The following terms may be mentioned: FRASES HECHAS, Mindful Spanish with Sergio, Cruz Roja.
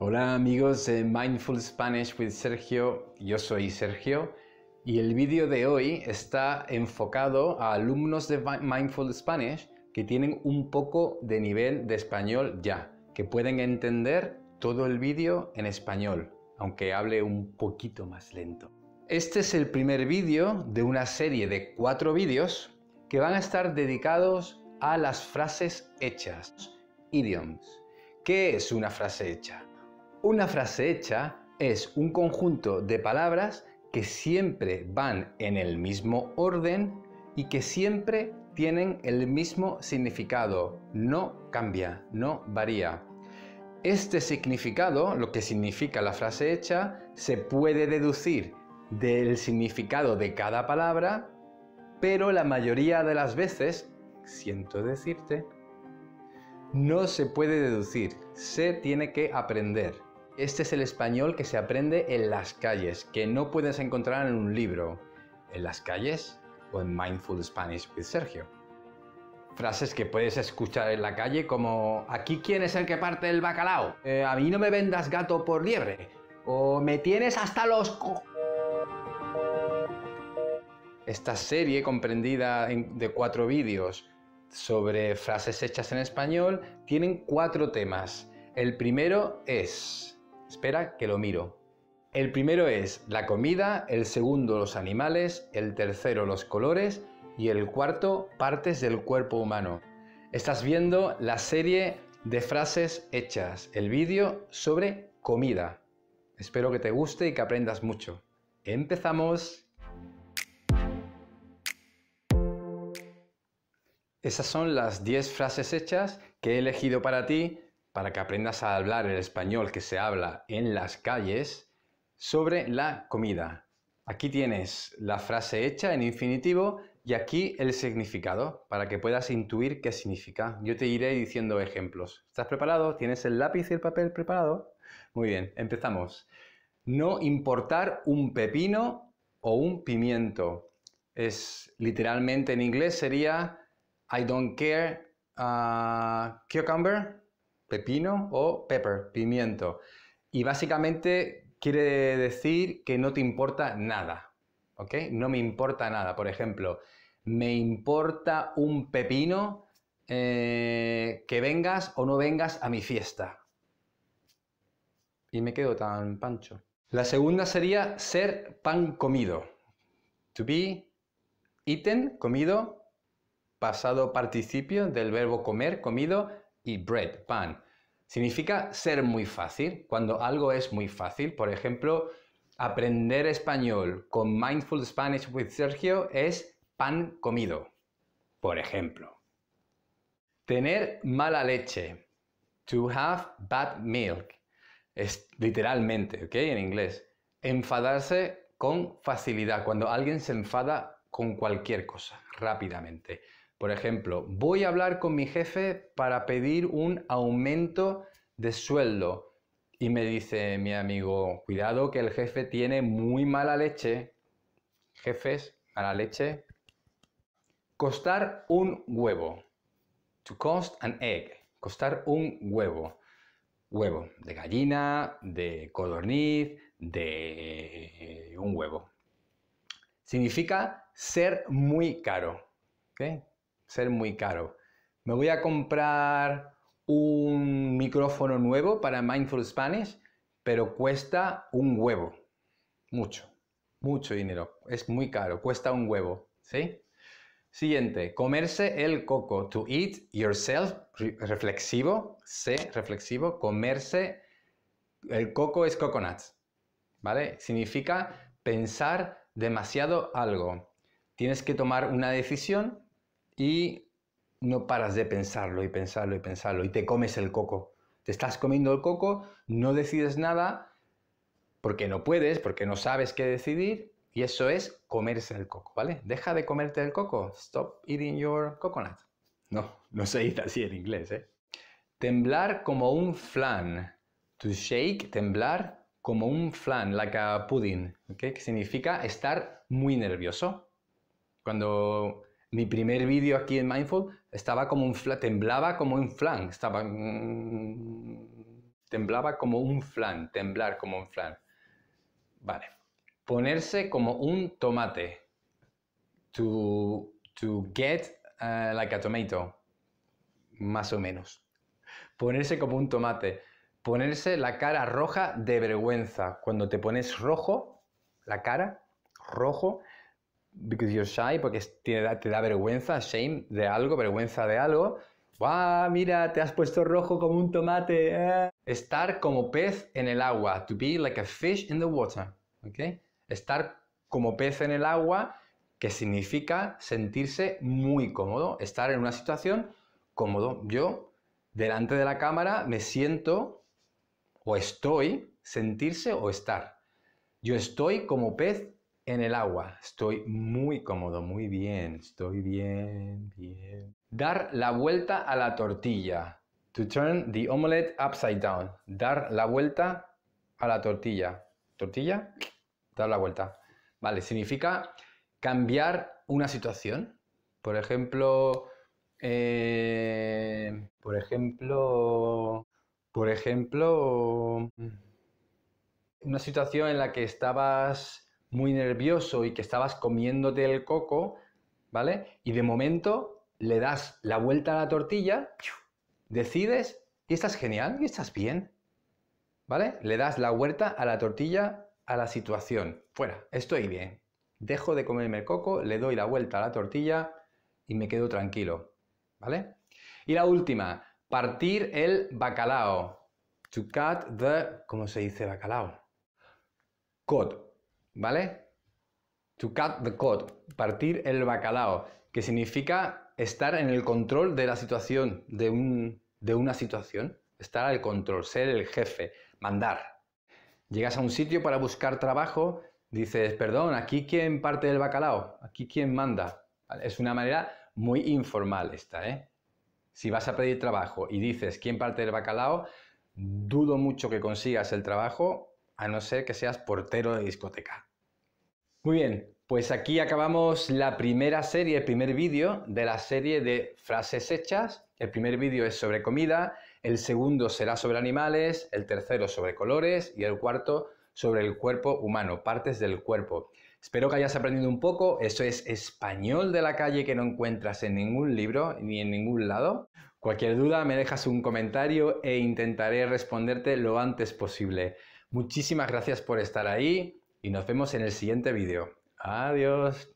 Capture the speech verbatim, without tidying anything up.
Hola amigos de Mindful Spanish with Sergio, yo soy Sergio y el vídeo de hoy está enfocado a alumnos de Mindful Spanish que tienen un poco de nivel de español ya, que pueden entender todo el vídeo en español, aunque hable un poquito más lento. Este es el primer vídeo de una serie de cuatro vídeos que van a estar dedicados a las frases hechas, idioms. ¿Qué es una frase hecha? Una frase hecha es un conjunto de palabras que siempre van en el mismo orden y que siempre tienen el mismo significado. No cambia, no varía. Este significado, lo que significa la frase hecha, se puede deducir del significado de cada palabra, pero la mayoría de las veces, siento decirte, no se puede deducir, se tiene que aprender. Este es el español que se aprende en las calles, que no puedes encontrar en un libro, en las calles o en Mindful Spanish with Sergio. Frases que puedes escuchar en la calle como «Aquí quién es el que parte el bacalao», eh, «A mí no me vendas gato por liebre» o «Me tienes hasta los co...». Esta serie comprendida en, de cuatro vídeos sobre frases hechas en español tienen cuatro temas. El primero es... Espera que lo miro. El primero es la comida, el segundo los animales, el tercero los colores y el cuarto partes del cuerpo humano. Estás viendo la serie de frases hechas, el vídeo sobre comida. Espero que te guste y que aprendas mucho. ¡Empezamos! Esas son las diez frases hechas que he elegido para ti, para que aprendas a hablar el español que se habla en las calles sobre la comida. Aquí tienes la frase hecha en infinitivo y aquí el significado, para que puedas intuir qué significa. Yo te iré diciendo ejemplos. ¿Estás preparado? ¿Tienes el lápiz y el papel preparado? Muy bien, empezamos. No importar un pepino o un pimiento. Es literalmente en inglés sería I don't care uh, cucumber, pepino, o pepper, pimiento. Y básicamente quiere decir que no te importa nada, ¿ok? No me importa nada. Por ejemplo, me importa un pepino eh, que vengas o no vengas a mi fiesta. Y me quedo tan pancho. La segunda sería ser pan comido. To be eaten, comido, pasado participio del verbo comer, comido, y bread, pan. Significa ser muy fácil, cuando algo es muy fácil. Por ejemplo, aprender español con Mindful Spanish with Sergio es pan comido, por ejemplo. Tener mala leche. To have bad milk. Es literalmente, ¿ok? En inglés. Enfadarse con facilidad, cuando alguien se enfada con cualquier cosa, rápidamente. Por ejemplo, voy a hablar con mi jefe para pedir un aumento de sueldo. Y me dice mi amigo, cuidado que el jefe tiene muy mala leche. Jefes, mala leche. Costar un huevo. To cost an egg. Costar un huevo. Huevo de gallina, de codorniz, de un huevo. Significa ser muy caro. ¿Okay? Ser muy caro. Me voy a comprar un micrófono nuevo para Mindful Spanish, pero cuesta un huevo. Mucho, mucho dinero. Es muy caro, cuesta un huevo, ¿sí? Siguiente, comerse el coco. To eat yourself, reflexivo, sé, reflexivo, comerse el coco es coconut, ¿vale? Significa pensar demasiado algo. Tienes que tomar una decisión y no paras de pensarlo y pensarlo y pensarlo y te comes el coco. Te estás comiendo el coco, no decides nada porque no puedes, porque no sabes qué decidir, y eso es comerse el coco, ¿vale? Deja de comerte el coco. Stop eating your coconut. No, no se dice así en inglés, ¿eh? Temblar como un flan. To shake, temblar como un flan, like a pudding, ¿okay? Que significa estar muy nervioso. Cuando... Mi primer vídeo aquí en Mindful estaba como un flan, temblaba como un flan, estaba... Temblaba como un flan, temblar como un flan. Vale. Ponerse como un tomate. To, to get uh, like a tomato. Más o menos. Ponerse como un tomate. Ponerse la cara roja de vergüenza. Cuando te pones rojo, la cara, rojo, because you're shy, porque te da, te da vergüenza, shame de algo, vergüenza de algo. ¡Wow! Mira, te has puesto rojo como un tomate. Eh. Estar como pez en el agua. To be like a fish in the water. ¿Okay? Estar como pez en el agua, que significa sentirse muy cómodo. Estar en una situación cómodo. Yo, delante de la cámara, me siento o estoy, sentirse o estar. Yo estoy como pez en el agua. Estoy muy cómodo, muy bien. Estoy bien, bien. Dar la vuelta a la tortilla. To turn the omelette upside down. Dar la vuelta a la tortilla. ¿Tortilla? Dar la vuelta. Vale, significa cambiar una situación. Por ejemplo, eh, por ejemplo, por ejemplo, una situación en la que estabas muy nervioso y que estabas comiéndote el coco, ¿vale? Y de momento le das la vuelta a la tortilla, decides y estás genial y estás bien, ¿vale? Le das la vuelta a la tortilla a la situación. Fuera, estoy bien. Dejo de comerme el coco, le doy la vuelta a la tortilla y me quedo tranquilo, ¿vale? Y la última, partir el bacalao. To cut the... ¿Cómo se dice bacalao? Cod, ¿vale? To cut the cod, partir el bacalao, que significa estar en el control de la situación, de, un, de una situación. Estar al control, ser el jefe, mandar. Llegas a un sitio para buscar trabajo, dices, perdón, ¿aquí quién parte del bacalao? ¿Aquí quién manda? ¿Vale? Es una manera muy informal esta, ¿eh? Si vas a pedir trabajo y dices, ¿quién parte del bacalao? Dudo mucho que consigas el trabajo, a no ser que seas portero de discoteca. Muy bien. Pues aquí acabamos la primera serie, el primer vídeo de la serie de frases hechas. El primer vídeo es sobre comida, el segundo será sobre animales, el tercero sobre colores y el cuarto sobre el cuerpo humano, partes del cuerpo. Espero que hayas aprendido un poco. Eso es español de la calle que no encuentras en ningún libro ni en ningún lado. Cualquier duda me dejas un comentario e intentaré responderte lo antes posible. Muchísimas gracias por estar ahí y nos vemos en el siguiente vídeo. Adiós.